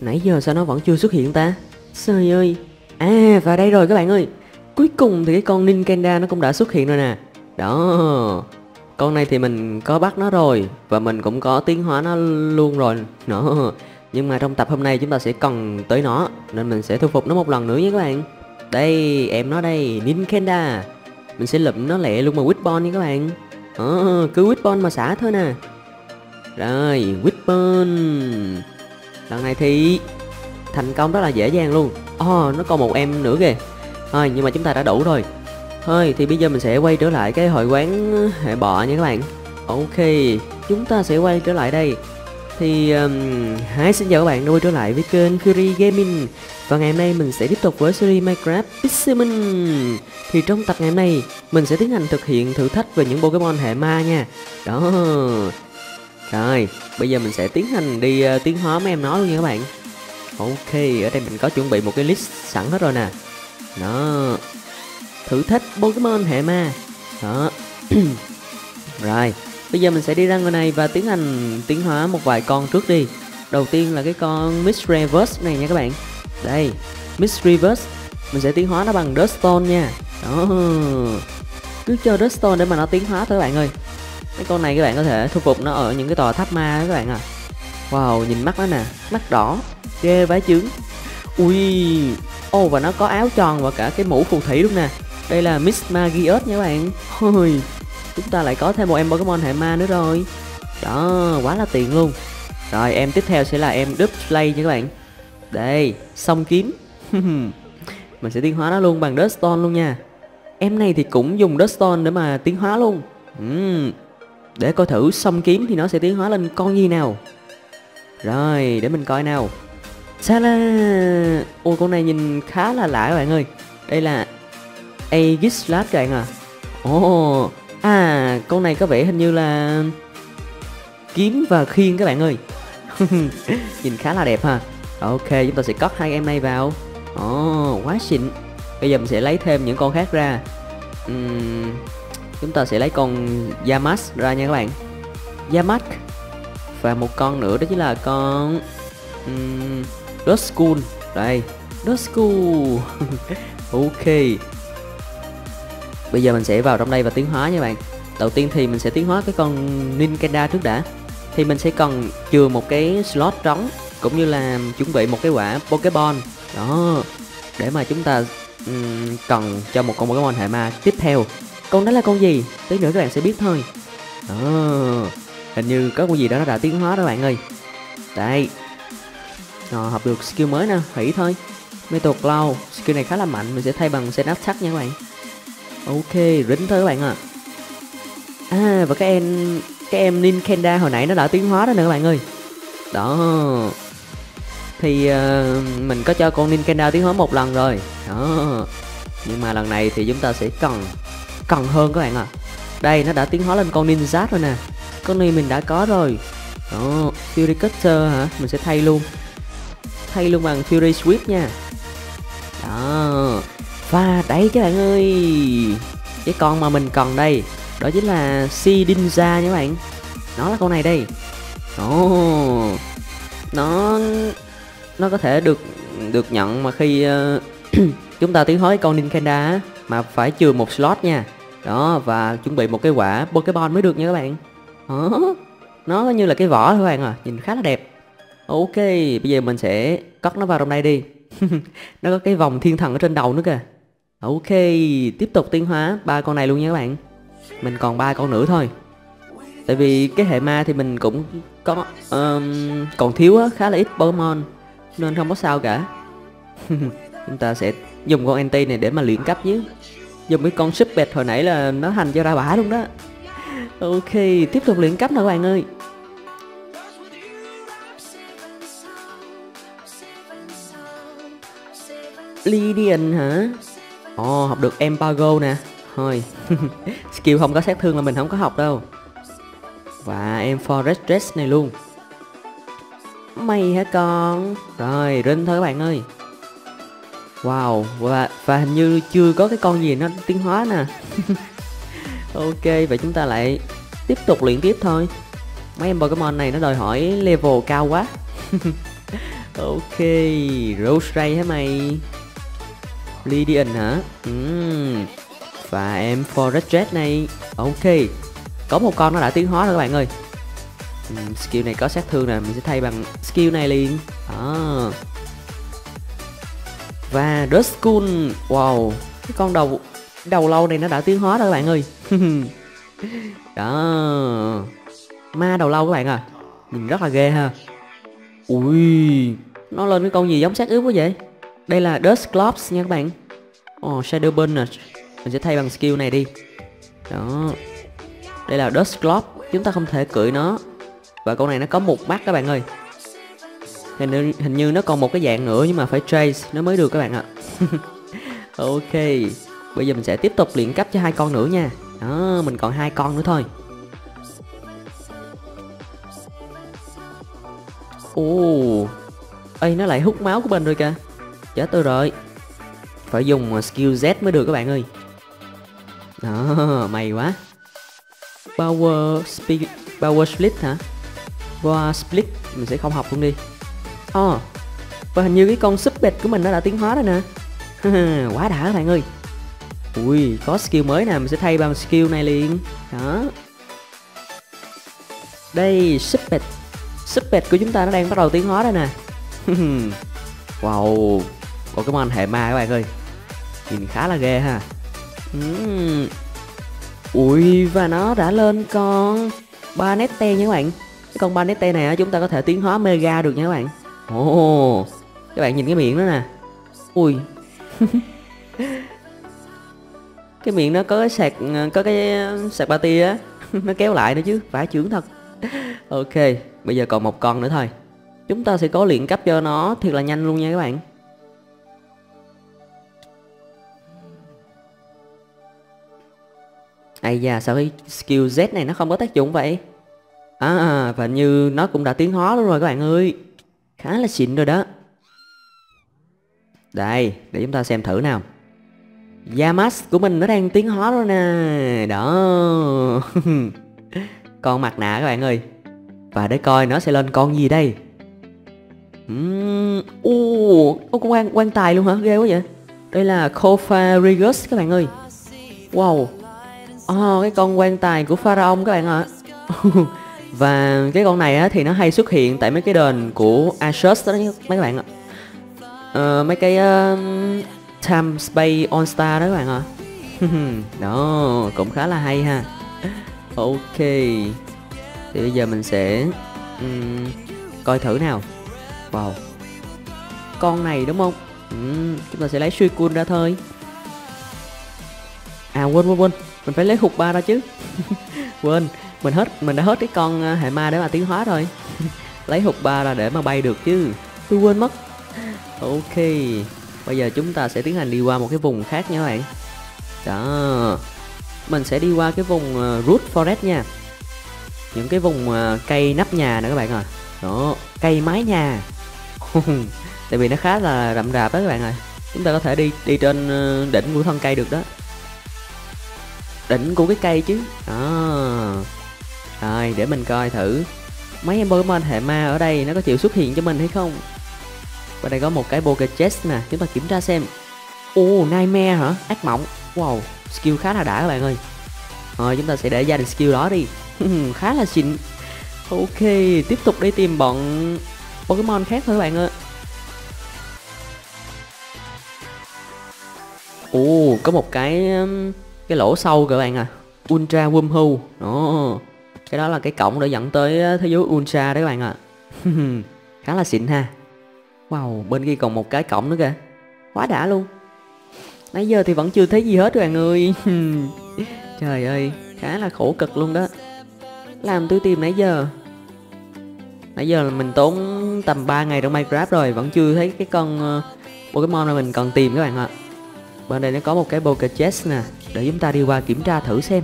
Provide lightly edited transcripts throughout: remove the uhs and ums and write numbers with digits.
Nãy giờ sao nó vẫn chưa xuất hiện ta? Trời ơi. À, và đây rồi các bạn ơi. Cuối cùng thì cái con Nincada nó cũng đã xuất hiện rồi nè. Đó. Con này thì mình có bắt nó rồi. Và mình cũng có tiến hóa nó luôn rồi. Đó. Nhưng mà trong tập hôm nay chúng ta sẽ cần tới nó. Nên mình sẽ thu phục nó một lần nữa nha các bạn. Đây, em nó đây, Nincada. Mình sẽ lụm nó lẹ luôn mà Whip Bond nha các bạn. Cứ Whip Bond mà xả thôi nè. Rồi, Whip Bond. Lần này thì thành công rất là dễ dàng luôn. Nó còn một em nữa kìa. Thôi, nhưng mà chúng ta đã đủ rồi. Thôi, thì bây giờ mình sẽ quay trở lại cái hội quán hệ bọ nha các bạn. Ok, chúng ta sẽ quay trở lại đây. Thì hãy xin chào các bạn đã quay trở lại với kênh Fury Gaming. Và ngày hôm nay mình sẽ tiếp tục với series Minecraft Pixelmon. Thì trong tập ngày hôm nay mình sẽ tiến hành thực hiện thử thách về những Pokemon hệ ma nha. Đó. Rồi, bây giờ mình sẽ tiến hành đi tiến hóa mấy em nó luôn nha các bạn. Ok, ở đây mình có chuẩn bị một cái list sẵn hết rồi nè. Đó. Thử thách Pokemon hệ ma. Đó. Rồi, bây giờ mình sẽ đi ra ngoài này và tiến hành tiến hóa một vài con trước đi. Đầu tiên là cái con Misdreavus này nha các bạn. Đây, Misdreavus. Mình sẽ tiến hóa nó bằng Death stone nha. Đó. Cứ cho Death stone để mà nó tiến hóa thôi các bạn ơi. Cái con này các bạn có thể thu phục nó ở những cái tòa tháp ma đó các bạn à. Wow, nhìn mắt nó nè, mắt đỏ, ghê vãi chướng. Ui, và nó có áo tròn và cả cái mũ phù thủy luôn nè. Đây là Mismagius nha các bạn. Ôi, chúng ta lại có thêm một em Pokemon hệ ma nữa rồi. Đó, quá là tiện luôn. Rồi, em tiếp theo sẽ là em Duskull nha các bạn. Đây, song kiếm. Mình sẽ tiến hóa nó luôn bằng Dusk Stone luôn nha. Em này thì cũng dùng Dusk Stone để mà tiến hóa luôn. Để coi thử song kiếm thì nó sẽ tiến hóa lên con gì nào. Rồi, để mình coi nào. Sala. Ôi, con này nhìn khá là lạ các bạn ơi. Đây là Aegislash các bạn à. À, con này có vẻ hình như là kiếm và khiên các bạn ơi. Nhìn khá là đẹp ha. Ok, chúng ta sẽ cất hai em này vào. Quá xịn. Bây giờ mình sẽ lấy thêm những con khác ra. Chúng ta sẽ lấy con Yamask ra nha các bạn. Yamask. Và một con nữa đó chính là con Duskull. Đây, Duskull. Ok. Bây giờ mình sẽ vào trong đây và tiến hóa nha bạn. Đầu tiên thì mình sẽ tiến hóa cái con Nincada trước đã. Thì mình sẽ cần chừa một cái slot trống, cũng như là chuẩn bị một cái quả Pokeball. Đó, để mà chúng ta cần cho một con Pokemon hệ ma tiếp theo. Con đó là con gì? Tí nữa các bạn sẽ biết thôi. Đó, hình như có con gì đó nó đã tiến hóa đó bạn ơi. Đây. Học được skill mới nè, hủy thôi. Metal Claw, skill này khá là mạnh, mình sẽ thay bằng Sen Attack nha các bạn. Ok, rỉnh thôi các bạn ạ. Và cái em Nincada hồi nãy nó đã tiến hóa đó nè các bạn ơi. Đó. Thì mình có cho con Nincada tiến hóa một lần rồi. Đó. Nhưng mà lần này thì chúng ta sẽ cần hơn các bạn ạ. Đây, nó đã tiến hóa lên con Ninjask rồi nè. Con này mình đã có rồi. Đó, Fury Cutter hả? Mình sẽ thay luôn. Thay luôn bằng Fury Swipes nha. Đó. Và đấy các bạn ơi, cái con mà mình cần đây, đó chính là Shedinja nha các bạn. Nó là con này đây. Nó có thể được nhận mà khi chúng ta tiến hóa con Nincada mà phải chừa một slot nha. Đó, và chuẩn bị một cái quả Pokeball mới được nha các bạn. Nó như là cái vỏ thôi các bạn à, nhìn khá là đẹp. Ok, bây giờ mình sẽ cất nó vào trong đây đi. Nó có cái vòng thiên thần ở trên đầu nữa kìa. Ok, tiếp tục tiến hóa ba con này luôn nha các bạn. Mình còn ba con nữa thôi. Tại vì cái hệ ma thì mình cũng có còn thiếu á, khá là ít Pokemon nên không có sao cả. Chúng ta sẽ dùng con Entei này để mà luyện cấp chứ. Dùng cái con súp bẹt hồi nãy là nó hành cho ra bả luôn đó. Ok, tiếp tục luyện cấp nào các bạn ơi. Lydian hả? Học được em Pago nè. Thôi. Skill không có sát thương là mình không có học đâu. Và em Forest dress này luôn. Mày hả con? Rồi, rinh thôi các bạn ơi. Wow, và hình như chưa có cái con gì nó tiến hóa nè. Ok, vậy chúng ta lại tiếp tục luyện tiếp thôi. Mấy em Pokemon này nó đòi hỏi level cao quá. Ok, Rose Ray hả mày? Lydian hả? Và em Forest dress này. Ok, có một con nó đã tiến hóa rồi các bạn ơi. Skill này có sát thương nè, mình sẽ thay bằng skill này liền. Và Duskull. Wow, cái con đầu lâu này nó đã tiến hóa rồi các bạn ơi. Đó, ma đầu lâu các bạn à, nhìn rất là ghê ha. Ui, nó lên cái con gì giống xác ướp quá vậy. Đây là Dusclops nha các bạn. Shadow Bone nè, mình sẽ thay bằng skill này đi. Đó, đây là Dusclops, chúng ta không thể cưỡi nó. Và con này nó có một mắt các bạn ơi. Hình như nó còn một cái dạng nữa nhưng mà phải trace nó mới được các bạn ạ. Ok, bây giờ mình sẽ tiếp tục luyện cấp cho hai con nữa nha. Đó, mình còn hai con nữa thôi. Ê, nó lại hút máu của mình rồi kìa. Chết tôi rồi. Phải dùng skill Z mới được các bạn ơi. Đó, may quá. Power Split hả? Power Split mình sẽ không học luôn đi. Và hình như cái con sub bệt của mình nó đã tiến hóa rồi nè. Quá đã các bạn ơi. Ui, có skill mới nè, mình sẽ thay bằng skill này liền. Đó. Đây, sub bệt của chúng ta nó đang bắt đầu tiến hóa đây nè. Wow, Pokemon hệ ma các bạn ơi. Nhìn khá là ghê ha. Ui, và nó đã lên con Banette nha các bạn. Cái con Banette này chúng ta có thể tiến hóa Mega được nha các bạn. Các bạn nhìn cái miệng đó nè. Ui. Cái miệng nó có cái sạc, ba tia á. Nó kéo lại nữa chứ, vãi chưởng thật. Ok, bây giờ còn một con nữa thôi. Chúng ta sẽ cố luyện cấp cho nó thiệt là nhanh luôn nha các bạn. Ây da, sao cái skill Z này nó không có tác dụng vậy? Và như nó cũng đã tiến hóa luôn rồi các bạn ơi. Khá là xịn rồi đó. Đây, để chúng ta xem thử nào. Yamask của mình nó đang tiến hóa rồi nè. Đó. Con mặt nạ các bạn ơi. Và để coi nó sẽ lên con gì đây. Con quan tài luôn hả? Ghê quá vậy. Đây là Cofagrigus các bạn ơi. Wow. Cái con quan tài của Pharaon các bạn ạ. Và cái con này thì nó hay xuất hiện tại mấy cái đền của Asus đó mấy bạn ạ. Mấy cái Time Space All Star đó các bạn ạ. Đó, cũng khá là hay ha. Ok, thì bây giờ mình sẽ coi thử nào. Wow, con này đúng không? Chúng ta sẽ lấy Suicune ra thôi. Quên, mình phải lấy hụt ba ra chứ. Quên, mình đã hết cái con hệ ma để mà tiến hóa rồi. Lấy hụt ba ra để mà bay được chứ, tôi quên mất. Ok, bây giờ chúng ta sẽ tiến hành đi qua một cái vùng khác nha các bạn. Đó, mình sẽ đi qua cái vùng Root Forest nha. Những cái vùng cây nắp nhà nè các bạn ạ. Đó, cây mái nhà. Tại vì nó khá là rậm rạp đó các bạn ạ. Chúng ta có thể đi trên đỉnh của thân cây được đó. Đỉnh của cái cây chứ. Rồi, để mình coi thử mấy em Pokemon hệ ma ở đây nó có chịu xuất hiện cho mình hay không. Và đây có một cái Poke chest nè, chúng ta kiểm tra xem. Nightmare hả? Ác mộng. Wow, skill khá là đã các bạn ơi. Rồi, chúng ta sẽ để gia đình skill đó đi. Khá là xịn. Ok, tiếp tục đi tìm bọn Pokemon khác thôi các bạn ơi. Có một cái lỗ sâu các bạn à. Ultra Wumhu. Đó, cái đó là cái cổng để dẫn tới thế giới Ultra đấy các bạn ạ. Khá là xịn ha. Wow, bên kia còn một cái cổng nữa kìa. Quá đã luôn. Nãy giờ thì vẫn chưa thấy gì hết các bạn ơi. Trời ơi, khá là khổ cực luôn đó. Làm tôi tìm nãy giờ. Nãy giờ là mình tốn tầm 3 ngày trong Minecraft rồi, vẫn chưa thấy cái con Pokemon mà mình cần tìm các bạn ạ. Bên đây nó có một cái Poke chest nè, để chúng ta đi qua kiểm tra thử xem.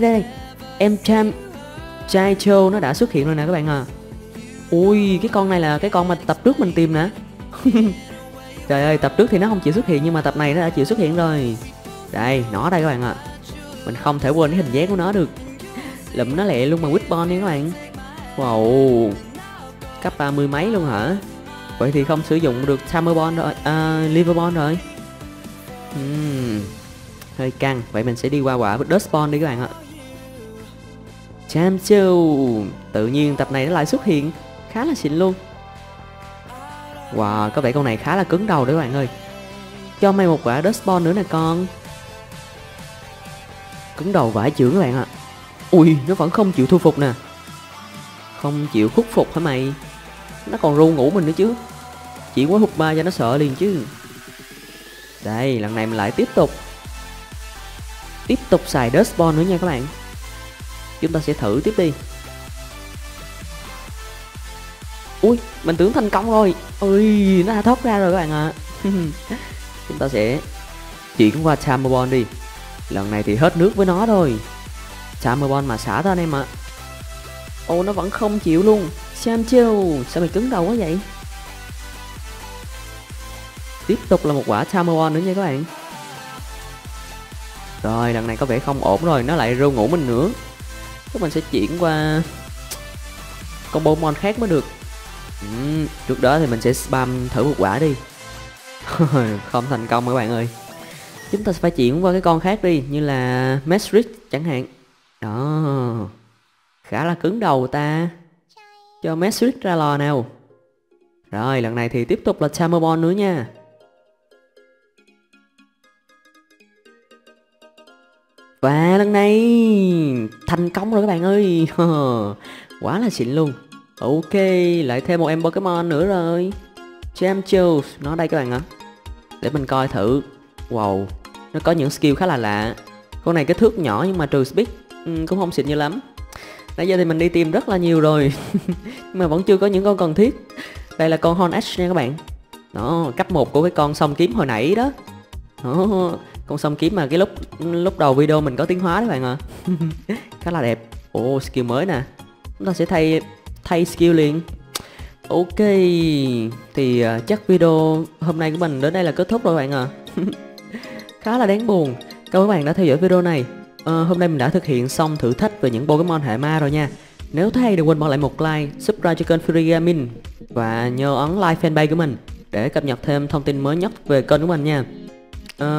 Đây. Em Chaicho nó đã xuất hiện rồi nè các bạn ạ. Ui, cái con này là cái con mà tập trước mình tìm nè. Trời ơi, tập trước thì nó không chịu xuất hiện nhưng mà tập này nó đã chịu xuất hiện rồi. Đây, nó đây các bạn ạ. Mình không thể quên cái hình dáng của nó được. Lụm nó lẹ luôn mà Whip Bond nha các bạn. Wow, cấp 30 mấy luôn hả? Vậy thì không sử dụng được Charmobon rồi, Liverbon rồi. Hơi căng. Vậy mình sẽ đi qua quả Duskull đi các bạn ạ. Champion. Tự nhiên tập này nó lại xuất hiện. Khá là xịn luôn. Wow, có vẻ con này khá là cứng đầu đấy các bạn ơi. Cho mày một quả Duskull nữa nè con. Cứng đầu vãi chưởng các bạn ạ. Ui, nó vẫn không chịu thu phục nè. Không chịu khuất phục hả mày? Nó còn ru ngủ mình nữa chứ. Chỉ quá hụt ba cho nó sợ liền chứ. Đây, lần này mình lại tiếp tục xài Duskull nữa nha các bạn. Chúng ta sẽ thử tiếp đi. Ui, mình tưởng thành công rồi. Ui, nó thoát ra rồi các bạn ạ. Chúng ta sẽ chuyển qua Charmobon đi. Lần này thì hết nước với nó thôi. Charmobon mà xả ra anh em ạ. Ô, nó vẫn không chịu luôn. Champion, sao mày cứng đầu quá vậy? Tiếp tục là một quả Charmobon nữa nha các bạn. Rồi, lần này có vẻ không ổn rồi. Nó lại ru ngủ mình nữa. Các mình sẽ chuyển qua combo mon khác mới được. Trước đó thì mình sẽ spam thử một quả đi. Không thành công các bạn ơi. Chúng ta sẽ phải chuyển qua cái con khác đi. Như là Mesprit chẳng hạn. Đó, khá là cứng đầu ta. Cho Mesprit ra lò nào. Rồi, lần này thì tiếp tục là Charmobon nữa nha. Và lần này thành công rồi các bạn ơi. Quá là xịn luôn. Ok, lại thêm một em Pokemon nữa rồi. Champion, nó đây các bạn ạ. Để mình coi thử. Wow, nó có những skill khá là lạ. Con này cái thước nhỏ nhưng mà trừ speed cũng không xịn như lắm. Nãy giờ thì mình đi tìm rất là nhiều rồi. Nhưng mà vẫn chưa có những con cần thiết. Đây là con Hornash nha các bạn. Đó, cấp 1 của cái con song kiếm hồi nãy đó. Đó, con song kiếm mà cái lúc đầu video mình có tiến hóa đấy các bạn ạ. Khá là đẹp. Ồ, skill mới nè. Chúng ta sẽ thay skill liền. Ok, thì chắc video hôm nay của mình đến đây là kết thúc rồi các bạn ạ. Khá là đáng buồn. Cảm ơn các bạn đã theo dõi video này. Hôm nay mình đã thực hiện xong thử thách về những Pokemon hệ ma rồi nha. Nếu thấy đừng quên bỏ lại một like, subscribe cho kênh Fury Gaming và nhớ ấn like fanpage của mình để cập nhật thêm thông tin mới nhất về kênh của mình nha.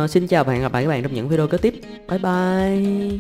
Xin chào và hẹn gặp lại các bạn trong những video kế tiếp. Bye bye.